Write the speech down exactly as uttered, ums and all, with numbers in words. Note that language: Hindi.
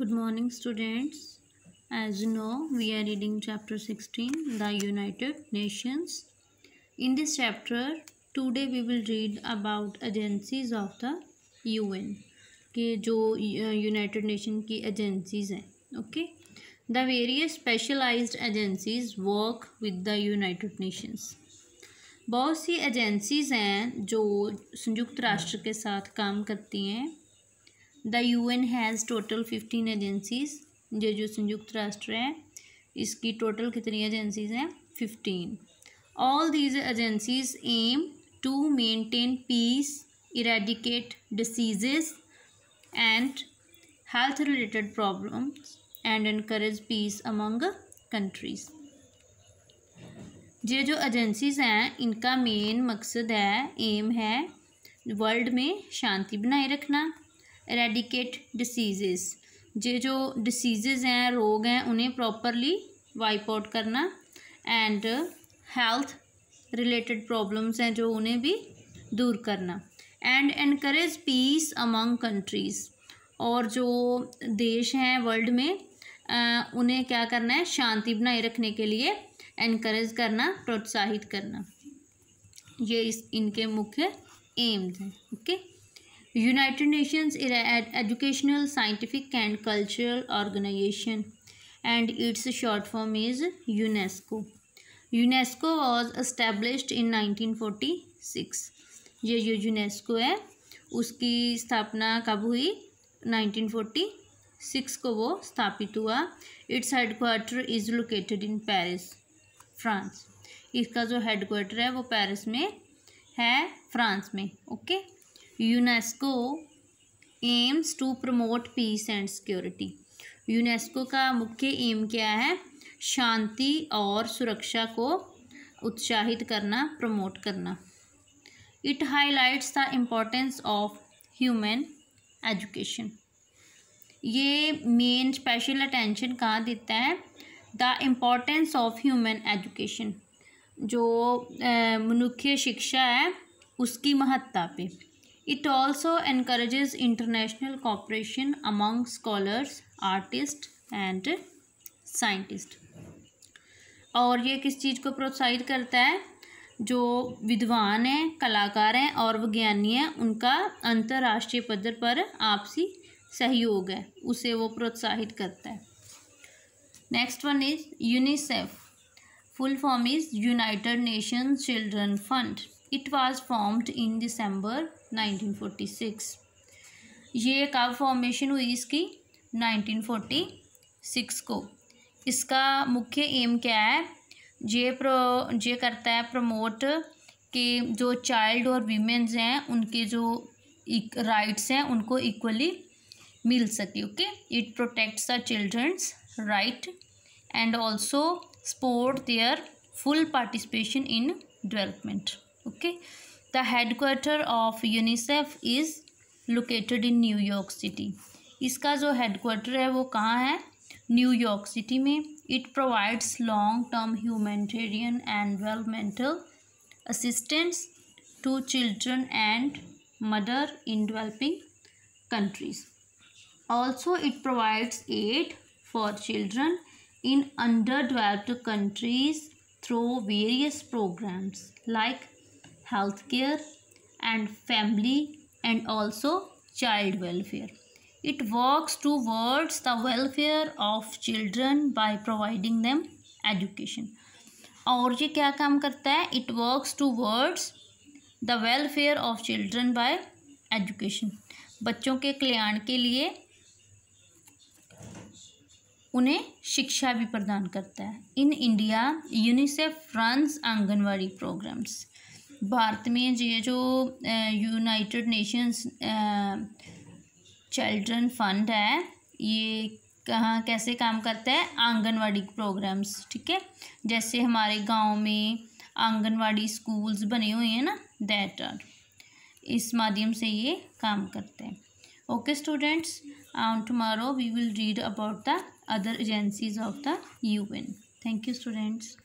Good morning students. As you know, we are reading chapter sixteen, the United Nations. In this chapter, today we will read about agencies of the U N. के जो United Nations की agencies हैं, okay? The various specialized agencies work with the United Nations. बहुत सी agencies हैं जो संयुक्त राष्ट्र के साथ काम करती हैं. The U N has total fifteen agencies. ये जो संयुक्त राष्ट्र है इसकी टोटल कितनी एजेंसीज़ हैं? Fifteen. All these agencies aim to maintain peace, eradicate diseases and health related problems and encourage peace among countries. ये जो एजेंसीज़ हैं इनका मेन मकसद है, एम है वर्ल्ड में शांति बनाए रखना, रेडिकेट डिसीज़ेस. ये जो डिसीज़ेस हैं, रोग हैं, उन्हें प्रॉपरली वाइप आउट करना एंड हेल्थ रिलेटेड प्रॉब्लम्स हैं जो उन्हें भी दूर करना. And encourage peace among countries. और जो देश हैं वर्ल्ड में आ, उन्हें क्या करना है? शांति बनाए रखने के लिए एनकरेज करना, प्रोत्साहित करना. ये इस इनके मुख्य एम्स हैं. Okay. United Nations is an educational, scientific and cultural organisation and its short form is UNESCO. UNESCO was established in nineteen forty six. ये जो यूनेस्को है उसकी स्थापना कब हुई? नाइनटीन फोर्टी सिक्स को वो स्थापित हुआ. Its headquarter is located in Paris, France. इसका जो हेडक्वार्टर है वो पेरिस में है, फ्रांस में. Okay. UNESCO aims to promote peace and security. UNESCO का मुख्य एम क्या है? शांति और सुरक्षा को उत्साहित करना, प्रमोट करना. It highlights the importance of human education. ये मेन स्पेशल अटेंशन कहाँ देता है? The importance of human education. जो मनुष्य शिक्षा है उसकी महत्ता पे. It also encourages international cooperation among scholars, artists and scientists. और ये किस चीज़ को प्रोत्साहित करता है? जो विद्वान हैं, कलाकार हैं और विज्ञानी हैं उनका अंतर्राष्ट्रीय पद्धर पर आपसी सहयोग है, उसे वो प्रोत्साहित करता है. Next one is UNICEF. Full form is United Nations children Fund. It was formed in December nineteen forty six. ये कब फॉर्मेशन हुई इसकी? नाइनटीन फोर्टी सिक्स को. इसका मुख्य एम क्या है? ये प्रो ये करता है प्रमोट के जो चाइल्ड और वीमेंस हैं उनके जो राइट्स हैं उनको इक्वली मिल सके. Okay. It protects the children's right and also support their full participation in development. Okay. The headquarter of UNICEF is located in New York City. इसका जो हेडक्वार्टर है वो कहाँ है? न्यूयॉर्क सिटी में. It provides long term humanitarian and developmental assistance to children and mother in developing countries. Also it provides aid for children in under developed countries through various programmes like health care and family and also child welfare. It works towards the welfare of children by providing them education. और ये क्या काम करता है? It works towards the welfare of children by education. बच्चों के कल्याण के लिए उन्हें शिक्षा भी प्रदान करता है. In India UNICEF runs anganwadi programmes. भारत में ये जो यूनाइटेड नेशंस चिल्ड्रन फंड है ये कहाँ कैसे काम करता है? आंगनवाड़ी प्रोग्राम्स. ठीक है. जैसे हमारे गांव में आंगनवाड़ी स्कूल्स बने हुए हैं ना, दैट आर इस माध्यम से ये काम करते हैं. Okay students, on tomorrow we will read about the other agencies of the UN. Thank you students.